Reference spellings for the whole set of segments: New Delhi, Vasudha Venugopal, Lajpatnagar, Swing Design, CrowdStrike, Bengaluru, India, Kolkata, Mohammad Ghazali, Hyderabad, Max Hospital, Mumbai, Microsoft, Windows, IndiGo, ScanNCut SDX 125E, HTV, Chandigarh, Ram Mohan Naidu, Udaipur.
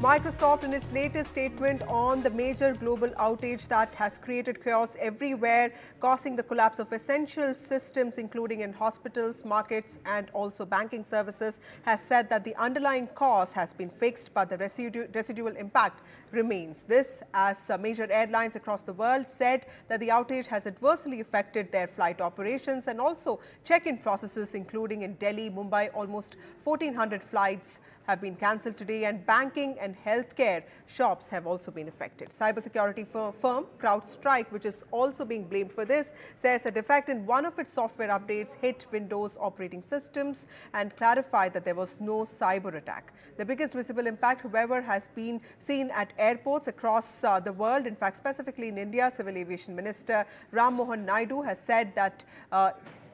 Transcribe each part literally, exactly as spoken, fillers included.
Microsoft, in its latest statement on the major global outage that has created chaos everywhere, causing the collapse of essential systems including in hospitals, markets and also banking services, has said that the underlying cause has been fixed but the residu- residual impact remains. This as uh, major airlines across the world said that the outage has adversely affected their flight operations and also check-in processes including in Delhi, Mumbai. Almost fourteen hundred flights have been cancelled today, and banking and healthcare shops have also been affected. Cybersecurity firm CrowdStrike, which is also being blamed for this, says a defect in one of its software updates hit Windows operating systems and clarified that there was no cyber attack. The biggest visible impact, however, has been seen at airports across uh, the world. In fact, specifically in India, Civil Aviation Minister Ram Mohan Naidu has said that uh,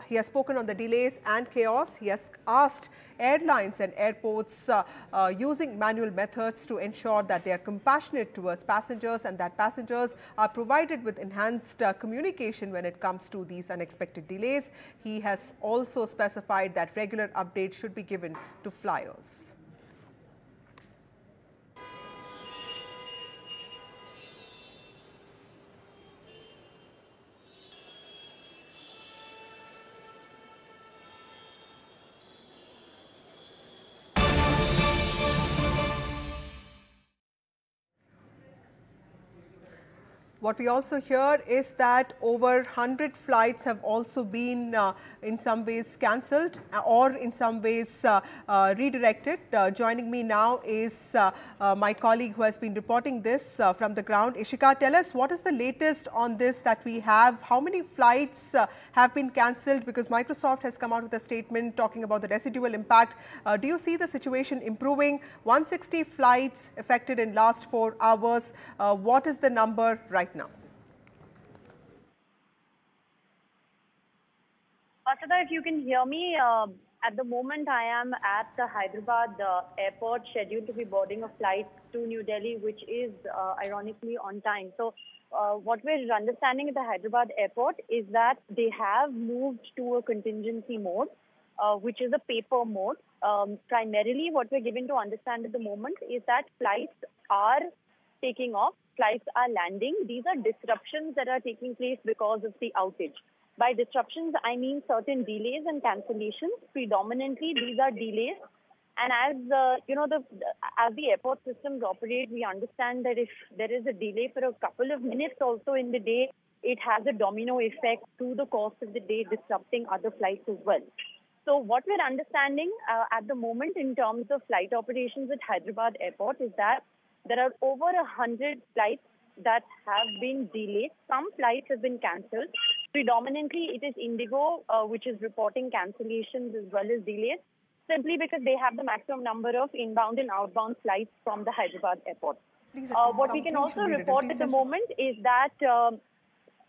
he has spoken on the delays and chaos. He has asked airlines and airports uh, uh, using manual methods to ensure that they are compassionate towards passengers and that passengers are provided with enhanced uh, communication when it comes to these unexpected delays. He has also specified that regular updates should be given to flyers. What we also hear is that over one hundred flights have also been uh, in some ways cancelled or in some ways uh, uh, redirected. Uh, joining me now is uh, uh, my colleague who has been reporting this uh, from the ground. Ishika, tell us what is the latest on this that we have? How many flights uh, have been cancelled? Because Microsoft has come out with a statement talking about the residual impact. Uh, do you see the situation improving? one hundred sixty flights affected in last four hours. Uh, what is the number right now? Vasudha, if you can hear me, uh, at the moment I am at the Hyderabad uh, airport, scheduled to be boarding a flight to New Delhi, which is uh, ironically on time. So uh, what we're understanding at the Hyderabad airport is that they have moved to a contingency mode, uh, which is a paper mode. Um, primarily what we're given to understand at the moment is that flights are taking off, flights are landing. These are disruptions that are taking place because of the outage. By disruptions, I mean certain delays and cancellations. Predominantly, these are delays. And as uh, you know, the as the airport systems operate, we understand that if there is a delay for a couple of minutes also in the day, it has a domino effect through the course of the day, disrupting other flights as well. So what we're understanding uh, at the moment in terms of flight operations at Hyderabad Airport is that there are over one hundred flights that have been delayed. Some flights have been cancelled. Predominantly, it is IndiGo, uh, which is reporting cancellations as well as delays, simply because they have the maximum number of inbound and outbound flights from the Hyderabad airport. Uh, what we can also report at the moment is that um,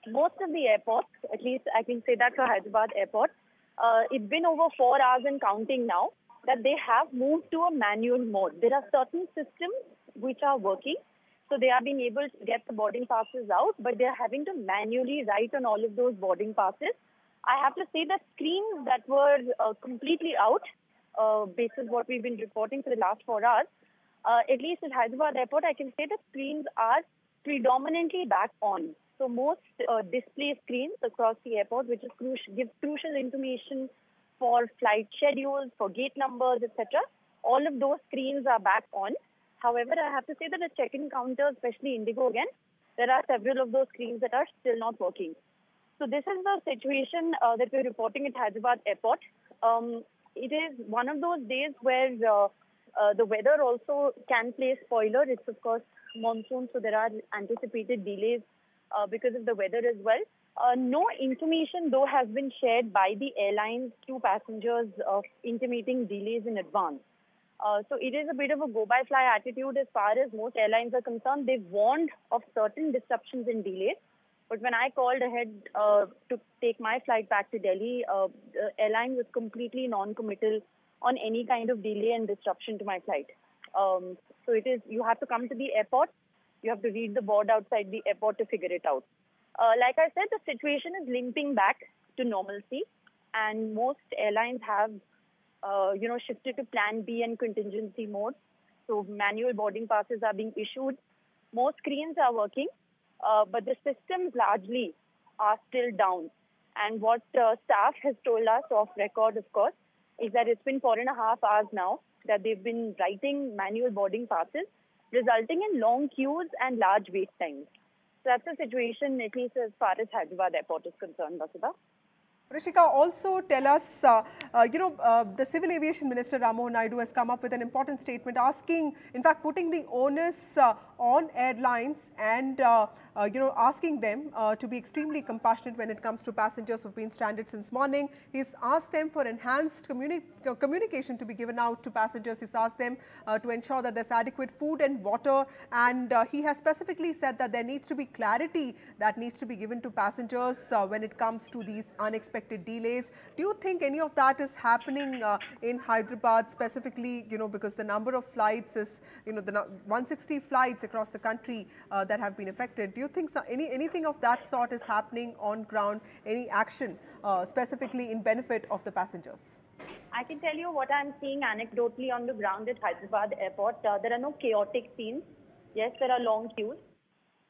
most of the airports, at least I can say that for Hyderabad airport, uh, it's been over four hours and counting now, that they have moved to a manual mode. There are certain systems which are working, so they are being able to get the boarding passes out, but they are having to manually write on all of those boarding passes. I have to say that screens that were uh, completely out, uh, based on what we've been reporting for the last four hours, uh, at least at Hyderabad Airport, I can say that screens are predominantly back on. So most uh, display screens across the airport, which is crucial, gives crucial information for flight schedules, for gate numbers, et cetera. All of those screens are back on. However, I have to say that the check-in counter, especially IndiGo again, there are several of those screens that are still not working. So this is the situation uh, that we're reporting at Hyderabad Airport. Um, it is one of those days where uh, uh, the weather also can play a spoiler. It's, of course, monsoon, so there are anticipated delays uh, because of the weather as well. Uh, no information, though, has been shared by the airlines to passengers uh, intimating delays in advance. Uh, so it is a bit of a go-by-fly attitude as far as most airlines are concerned. They've warned of certain disruptions and delays. But when I called ahead uh, to take my flight back to Delhi, uh, the airline was completely non-committal on any kind of delay and disruption to my flight. Um, so it is, you have to come to the airport. You have to read the board outside the airport to figure it out. Uh, like I said, the situation is limping back to normalcy, and most airlines have, uh, you know, shifted to plan B and contingency mode. So manual boarding passes are being issued. More screens are working, uh, but the systems largely are still down. And what uh, staff has told us off record, of course, is that it's been four and a half hours now that they've been writing manual boarding passes, resulting in long queues and large wait times. So that's the situation, at least as far as Hyderabad Airport is concerned, Vasudha. Rishika, also tell us, uh, uh, you know, uh, the Civil Aviation Minister Ram Mohan Naidu has come up with an important statement asking, in fact, putting the onus uh, on airlines and, uh, uh, you know, asking them uh, to be extremely compassionate when it comes to passengers who've been stranded since morning. He's asked them for enhanced communi uh, communication to be given out to passengers. He's asked them uh, to ensure that there's adequate food and water. And uh, he has specifically said that there needs to be clarity that needs to be given to passengers uh, when it comes to these unexpected delays. Do you think any of that is happening uh, in Hyderabad specifically, you know, because the number of flights is, you know, the one hundred sixty flights across the country uh, that have been affected. Do you think so, any anything of that sort is happening on ground, any action uh, specifically in benefit of the passengers? I can tell you what I'm seeing anecdotally on the ground at Hyderabad Airport. Uh, there are no chaotic scenes. Yes, there are long queues.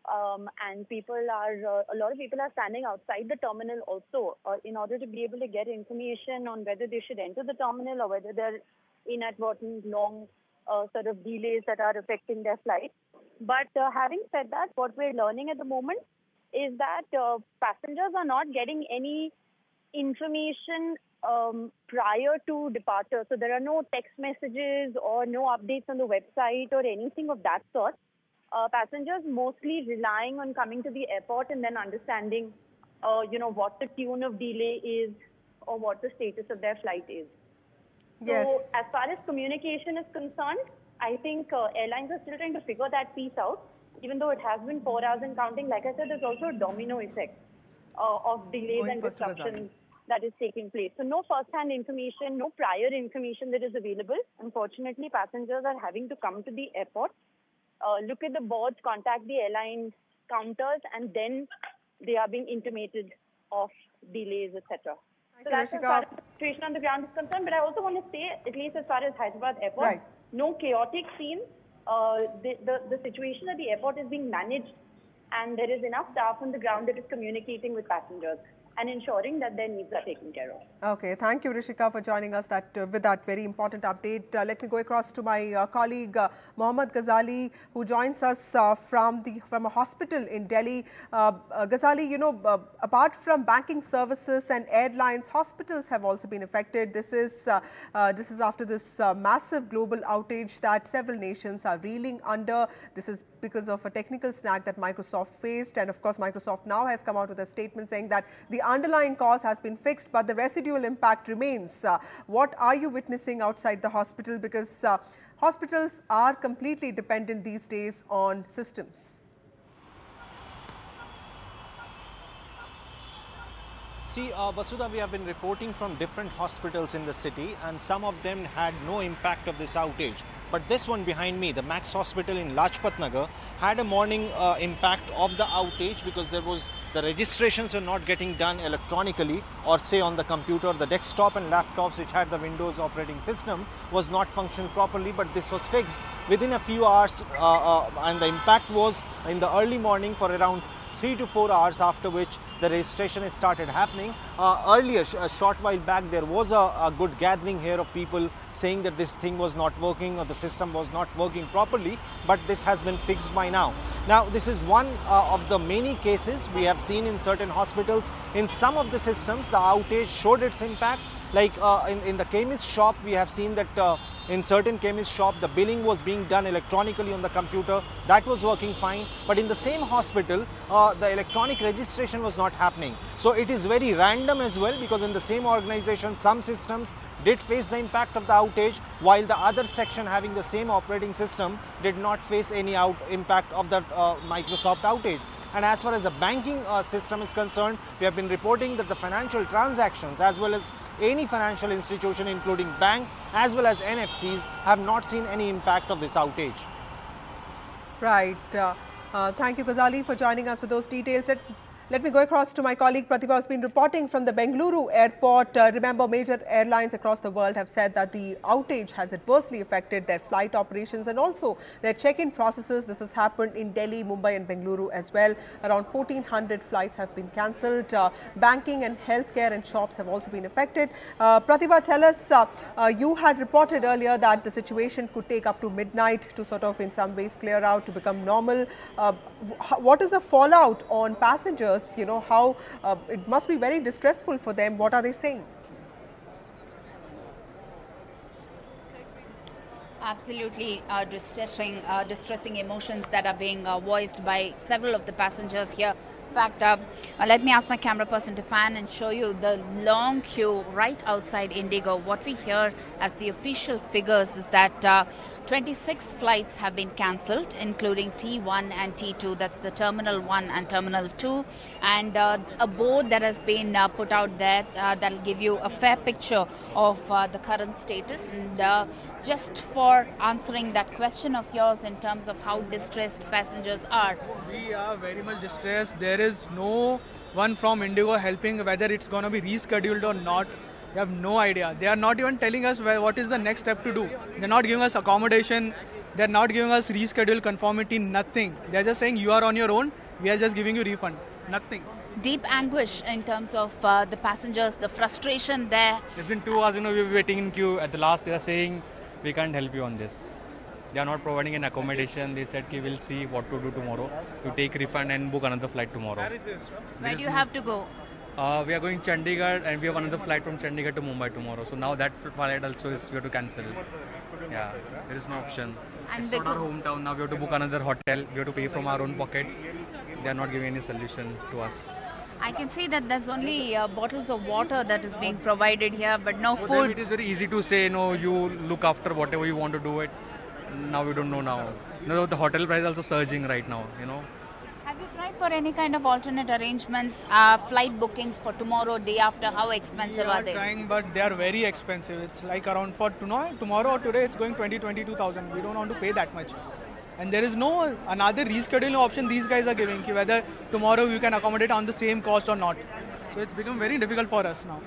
Um, and people are, uh, a lot of people are standing outside the terminal also uh, in order to be able to get information on whether they should enter the terminal or whether they're inadvertent long uh, sort of delays that are affecting their flight. But uh, having said that, what we're learning at the moment is that uh, passengers are not getting any information um, prior to departure. So there are no text messages or no updates on the website or anything of that sort. Uh, passengers mostly relying on coming to the airport and then understanding, uh, you know, what the tune of delay is or what the status of their flight is. Yes. So as far as communication is concerned, I think uh, airlines are still trying to figure that piece out. Even though it has been four hours and counting, like I said, there's also a domino effect uh, of delays Going and disruptions that is taking place. So no first-hand information, no prior information that is available. Unfortunately, passengers are having to come to the airport, Uh, look at the boards, contact the airline counters, and then they are being intimated of delays, et cetera. So that's as far as the situation on the ground is concerned. But I also want to say, at least as far as Hyderabad Airport, right, no chaotic scene. Uh, the, the, the situation at the airport is being managed, and there is enough staff on the ground that is communicating with passengers and ensuring that their needs are taken care of. Okay, thank you, Rishika, for joining us that, uh, with that very important update. Uh, let me go across to my uh, colleague, uh, Mohammad Ghazali, who joins us uh, from, the, from a hospital in Delhi. Uh, uh, Ghazali, you know, uh, apart from banking services and airlines, hospitals have also been affected. This is, uh, uh, this is after this uh, massive global outage that several nations are reeling under. This is because of a technical snag that Microsoft faced, and of course, Microsoft now has come out with a statement saying that the underlying cause has been fixed, but the residual impact remains. Uh, what are you witnessing outside the hospital? Because uh, hospitals are completely dependent these days on systems. See, uh, Vasudha, we have been reporting from different hospitals in the city, and some of them had no impact of this outage. But this one behind me, the Max Hospital in Lajpatnagar, had a morning uh, impact of the outage because there was the registrations were not getting done electronically or say on the computer. The desktop and laptops which had the Windows operating system was not functioning properly, but this was fixed within a few hours uh, uh, and the impact was in the early morning for around three to four hours, after which the registration started happening. Uh, earlier, sh a short while back, there was a, a good gathering here of people saying that this thing was not working or the system was not working properly, but this has been fixed by now. Now, this is one uh, of the many cases we have seen in certain hospitals. In some of the systems, the outage showed its impact. Like uh, in, in the chemist shop, we have seen that uh, in certain chemist shop, the billing was being done electronically on the computer. That was working fine. But in the same hospital, uh, the electronic registration was not happening. So it is very random as well, because in the same organization, some systems did face the impact of the outage, while the other section having the same operating system did not face any out impact of the uh, Microsoft outage. And as far as the banking uh, system is concerned, we have been reporting that the financial transactions, as well as any financial institution, including bank as well as N F Cs, have not seen any impact of this outage. Right. Uh, uh, thank you, Ghazali, for joining us with those details. Let Let me go across to my colleague Pratibha, who's been reporting from the Bengaluru airport. Uh, remember, major airlines across the world have said that the outage has adversely affected their flight operations and also their check-in processes. This has happened in Delhi, Mumbai and Bengaluru as well. Around fourteen hundred flights have been cancelled. Uh, banking and healthcare and shops have also been affected. Uh, Pratibha, tell us, uh, uh, you had reported earlier that the situation could take up to midnight to sort of in some ways clear out, to become normal. Uh, what is the fallout on passengers? You know, how uh, it must be very distressful for them. What are they saying? Absolutely uh, distressing, uh, distressing emotions that are being uh, voiced by several of the passengers here. In fact, uh, uh, let me ask my camera person to pan and show you the long queue right outside IndiGo. What we hear as the official figures is that uh, twenty-six flights have been cancelled, including T one and T two. That's the Terminal one and Terminal two. And uh, a board that has been uh, put out there uh, that will give you a fair picture of uh, the current status. And uh, just for answering that question of yours in terms of how distressed passengers are. We are very much distressed. There is no one from IndiGo helping whether it's going to be rescheduled or not. We have no idea. They are not even telling us where, what is the next step to do. They're not giving us accommodation. They're not giving us reschedule conformity, nothing. They're just saying you are on your own. We are just giving you refund. Nothing. Deep anguish in terms of uh, the passengers, the frustration there. It's been two hours, you know, we were waiting in queue. At the last, they are saying, we can't help you on this. They are not providing an accommodation. They said, okay, we'll see what to do tomorrow. You take refund and book another flight tomorrow. Where, is this, Where do you have to go? Uh, we are going to Chandigarh and we have another flight from Chandigarh to Mumbai tomorrow. So now that flight also is, we have to cancel. Yeah, there is no option. And it's not our hometown. Now we have to book another hotel. We have to pay from our own pocket. They are not giving any solution to us. I can see that there's only uh, bottles of water that is being provided here, but no so food. It is very easy to say, no, you look after whatever you want to do it. Now we don't know now. No, the hotel price is also surging right now, you know. Have you tried for any kind of alternate arrangements, uh, flight bookings for tomorrow, day after? How expensive are, are they? We are trying, but they are very expensive. It's like around for tomorrow, tomorrow or today, it's going twenty, twenty-two thousand. We don't want to pay that much. And there is no another rescheduling option these guys are giving, whether tomorrow you can accommodate on the same cost or not. So it's become very difficult for us now.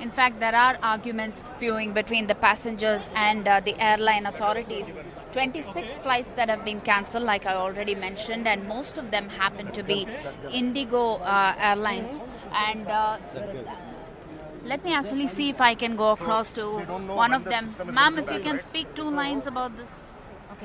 In fact, there are arguments spewing between the passengers and uh, the airline authorities. twenty-six flights that have been cancelled, like I already mentioned, and most of them happen to be IndiGo uh, Airlines. And uh, let me actually see if I can go across to one of them. Ma'am, if you can speak two lines about this.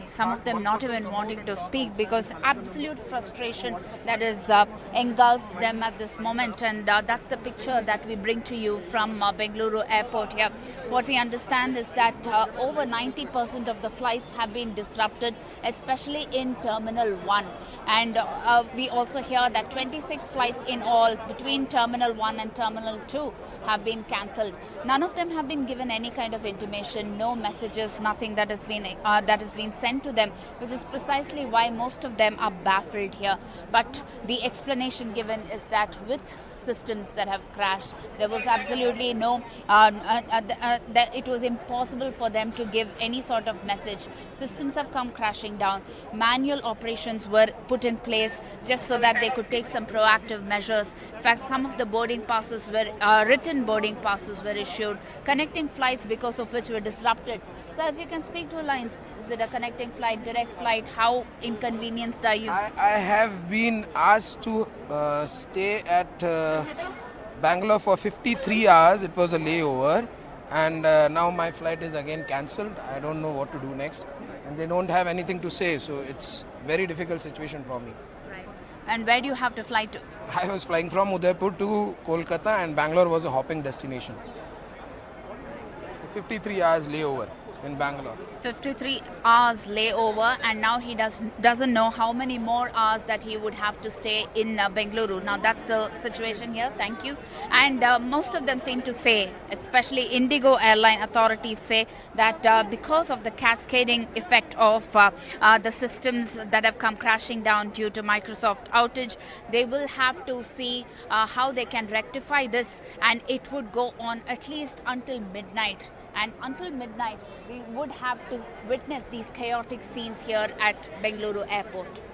Some of them not even wanting to speak because absolute frustration that is uh, engulfed them at this moment, and uh, that's the picture that we bring to you from uh, Bengaluru airport here. What we understand is that uh, over ninety percent of the flights have been disrupted, especially in Terminal one, and uh, uh, we also hear that twenty-six flights in all between Terminal one and Terminal two have been cancelled. None of them have been given any kind of intimation, no messages, nothing that has been uh, that has been said to them, which is precisely why most of them are baffled here. But the explanation given is that with systems that have crashed, there was absolutely no, uh, uh, uh, uh, uh, it was impossible for them to give any sort of message. Systems have come crashing down. Manual operations were put in place just so that they could take some proactive measures. In fact, some of the boarding passes were, uh, written boarding passes were issued, connecting flights because of which were disrupted. So if you can speak two lines. Is it a connecting flight, direct flight? How inconvenienced are you? I, I have been asked to uh, stay at uh, Bangalore for fifty-three hours. It was a layover, and uh, now my flight is again cancelled. I don't know what to do next, and they don't have anything to say, so it's very difficult situation for me. Right. And where do you have to fly to? I was flying from Udaipur to Kolkata, and Bangalore was a hopping destination. So fifty-three hours layover in Bangalore. fifty-three hours layover, and now he does, doesn't know how many more hours that he would have to stay in uh, Bengaluru. Now that's the situation here. Thank you. And uh, most of them seem to say, especially IndiGo airline authorities say that uh, because of the cascading effect of uh, uh, the systems that have come crashing down due to Microsoft outage, they will have to see uh, how they can rectify this, and it would go on at least until midnight. And until midnight, we would have to witness these chaotic scenes here at Bengaluru airport.